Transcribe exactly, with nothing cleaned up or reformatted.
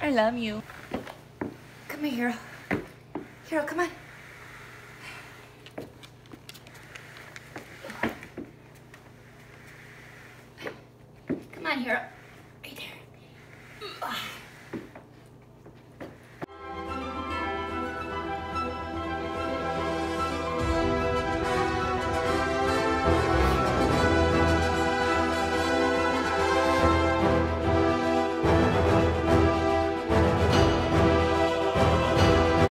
I love you. Come here, Hero. Hero, come on. Come on, Hero. Right there. Ugh.